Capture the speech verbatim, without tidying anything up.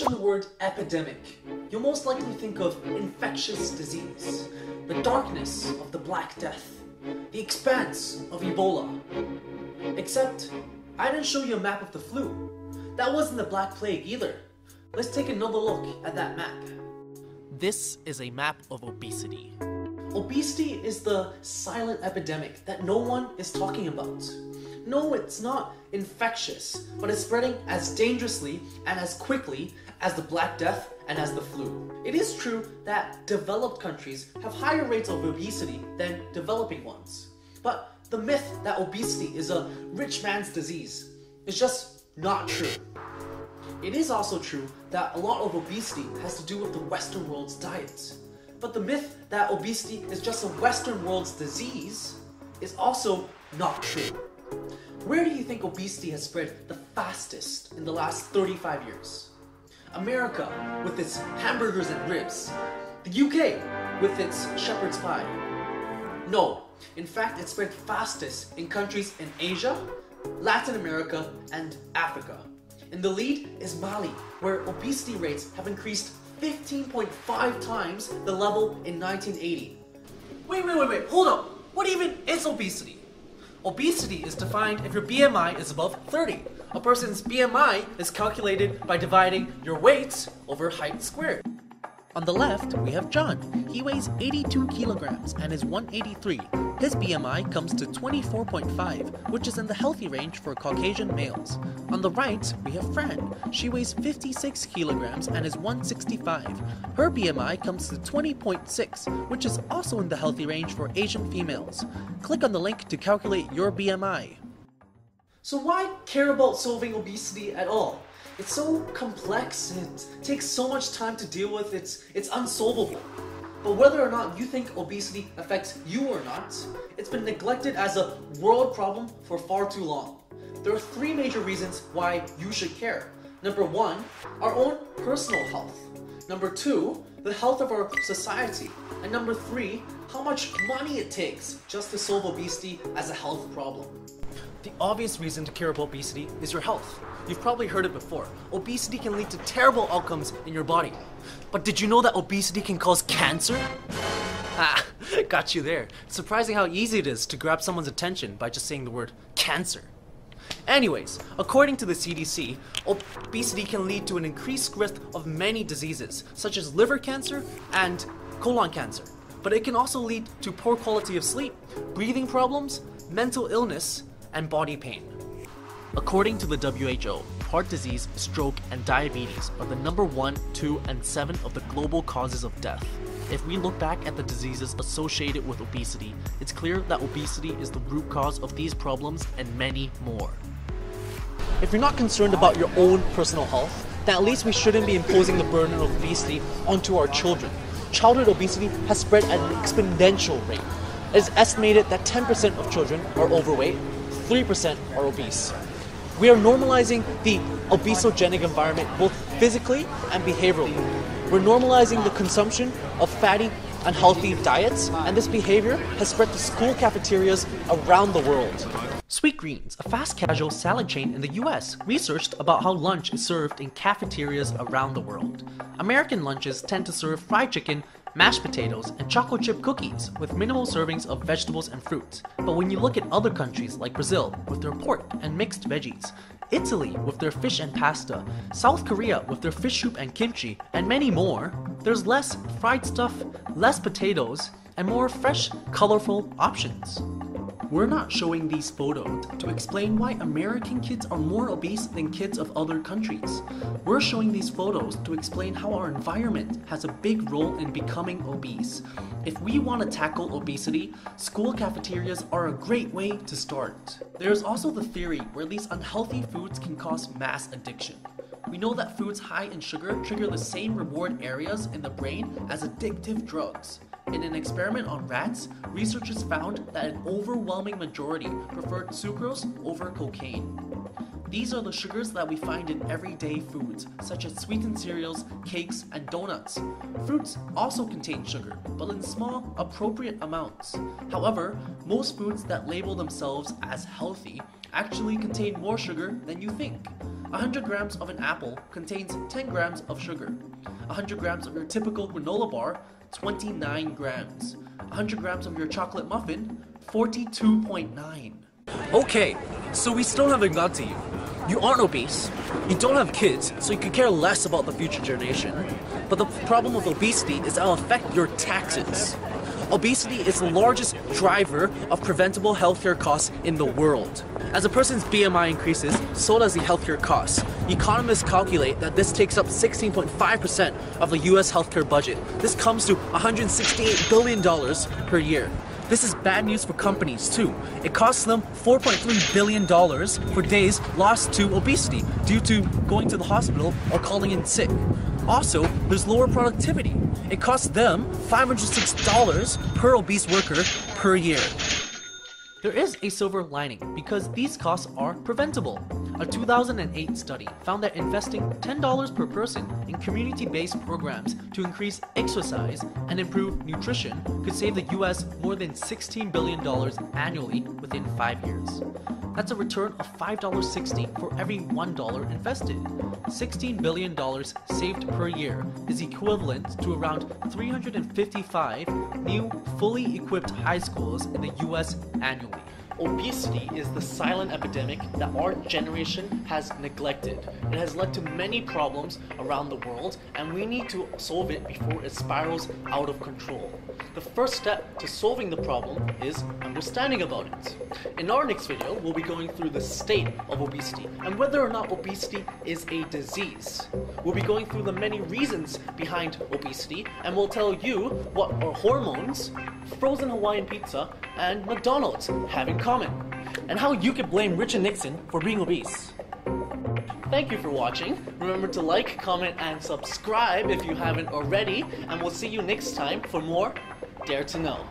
mention the word epidemic, you'll most likely think of infectious disease, the darkness of the Black Death, the expanse of Ebola. Except, I didn't show you a map of the flu. That wasn't the Black Plague either. Let's take another look at that map. This is a map of obesity. Obesity is the silent epidemic that no one is talking about. No, it's not infectious, but it's spreading as dangerously and as quickly as the Black Death and as the flu. It is true that developed countries have higher rates of obesity than developing ones, but the myth that obesity is a rich man's disease is just not true. It is also true that a lot of obesity has to do with the Western world's diet. But the myth that obesity is just a Western world's disease is also not true. Where do you think obesity has spread the fastest in the last thirty-five years? America, with its hamburgers and ribs. The U K, with its shepherd's pie. No, in fact it spread fastest in countries in Asia, Latin America, and Africa. In the lead is Mali, where obesity rates have increased fifteen point five times the level in nineteen eighty. Wait, wait, wait, wait, hold up! What even is obesity? Obesity is defined if your B M I is above thirty. A person's B M I is calculated by dividing your weight over height squared. On the left, we have John. He weighs eighty-two kilograms and is one eighty-three. His B M I comes to twenty-four point five, which is in the healthy range for Caucasian males. On the right, we have Fran. She weighs fifty-six kilograms and is one sixty-five. Her B M I comes to twenty point six, which is also in the healthy range for Asian females. Click on the link to calculate your B M I. So why care about solving obesity at all? It's so complex, it takes so much time to deal with, it's, it's unsolvable. But whether or not you think obesity affects you or not, it's been neglected as a world problem for far too long. There are three major reasons why you should care. Number one, our own personal health. Number two, the health of our society. And number three, how much money it takes just to solve obesity as a health problem. The obvious reason to care about obesity is your health. You've probably heard it before. Obesity can lead to terrible outcomes in your body. But did you know that obesity can cause cancer? Ah, got you there. It's surprising how easy it is to grab someone's attention by just saying the word cancer. Anyways, according to the C D C, obesity can lead to an increased risk of many diseases, such as liver cancer and colon cancer. But it can also lead to poor quality of sleep, breathing problems, mental illness, and body pain. According to the W H O, heart disease, stroke, and diabetes are the number one, two, and seven of the global causes of death. If we look back at the diseases associated with obesity, it's clear that obesity is the root cause of these problems and many more. If you're not concerned about your own personal health, then at least we shouldn't be imposing the burden of obesity onto our children. Childhood obesity has spread at an exponential rate. It is estimated that ten percent of children are overweight, three percent are obese. We are normalizing the obesogenic environment both physically and behaviorally. We're normalizing the consumption of fatty, unhealthy diets, and this behavior has spread to school cafeterias around the world. Sweet Greens, a fast casual salad chain in the U S, researched about how lunch is served in cafeterias around the world. American lunches tend to serve fried chicken, mashed potatoes, and chocolate chip cookies with minimal servings of vegetables and fruits. But when you look at other countries like Brazil with their pork and mixed veggies, Italy with their fish and pasta, South Korea with their fish soup and kimchi, and many more, there's less fried stuff, less potatoes, and more fresh, colorful options. We're not showing these photos to explain why American kids are more obese than kids of other countries. We're showing these photos to explain how our environment has a big role in becoming obese. If we want to tackle obesity, school cafeterias are a great way to start. There's also the theory where these unhealthy foods can cause mass addiction. We know that foods high in sugar trigger the same reward areas in the brain as addictive drugs. In an experiment on rats, researchers found that an overwhelming majority preferred sucrose over cocaine. These are the sugars that we find in everyday foods, such as sweetened cereals, cakes, and donuts. Fruits also contain sugar, but in small, appropriate amounts. However, most foods that label themselves as healthy actually contain more sugar than you think. one hundred grams of an apple contains ten grams of sugar, one hundred grams of your typical granola bar, twenty-nine grams, one hundred grams of your chocolate muffin, forty-two point nine. Okay, so we still haven't got to you. You aren't obese, you don't have kids, so you could care less about the future generation. But the problem with obesity is it'll affect your taxes. Obesity is the largest driver of preventable healthcare costs in the world. As a person's B M I increases, so does the healthcare costs. Economists calculate that this takes up sixteen point five percent of the U S healthcare budget. This comes to one hundred sixty-eight billion dollars per year. This is bad news for companies too. It costs them four point three billion dollars for days lost to obesity due to going to the hospital or calling in sick. Also, there's lower productivity. It costs them five hundred six dollars per obese worker per year. There is a silver lining because these costs are preventable. A two thousand eight study found that investing ten dollars per person in community-based programs to increase exercise and improve nutrition could save the U S more than sixteen billion dollars annually within five years. That's a return of five dollars and sixty cents for every one dollar invested. sixteen billion dollars saved per year is equivalent to around three hundred fifty-five new fully equipped high schools in the U S annually. Obesity is the silent epidemic that our generation has neglected. It has led to many problems around the world, and we need to solve it before it spirals out of control. The first step to solving the problem is understanding about it. In our next video, we'll be going through the state of obesity and whether or not obesity is a disease. We'll be going through the many reasons behind obesity, and we'll tell you what our hormones, frozen Hawaiian pizza, and McDonald's have in common, and how you could blame Richard Nixon for being obese. Thank you for watching. Remember to like, comment, and subscribe if you haven't already, and we'll see you next time for more Dare to Know.